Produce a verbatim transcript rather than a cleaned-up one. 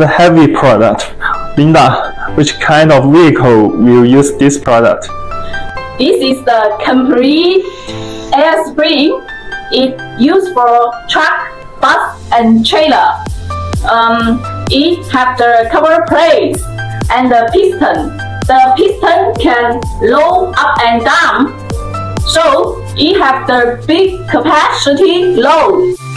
the heavy product. Linda, which kind of vehicle will use this product? This is the complete air spring. It's used for truck, bus, and trailer. Um, it has the cover plates and the piston. The piston can roll up and down, so it has the big capacity load.